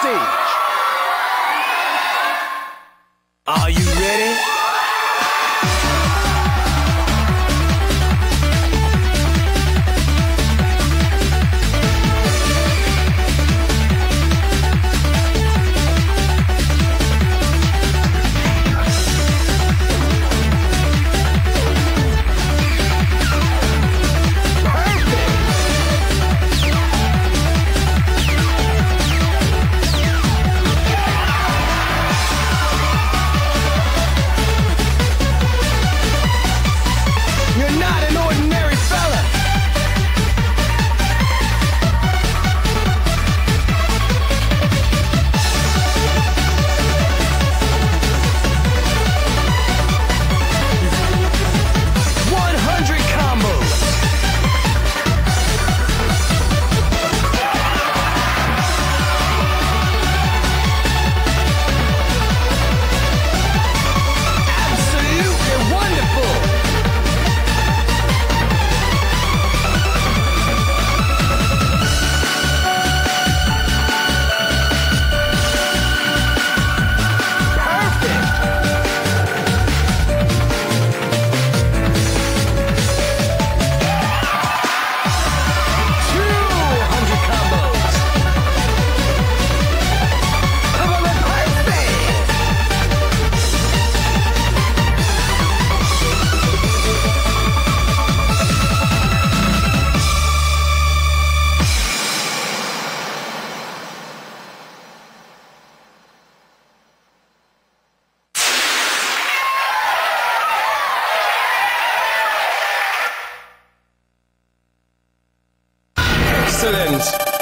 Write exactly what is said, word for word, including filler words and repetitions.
stage. Are you ready? Excellent.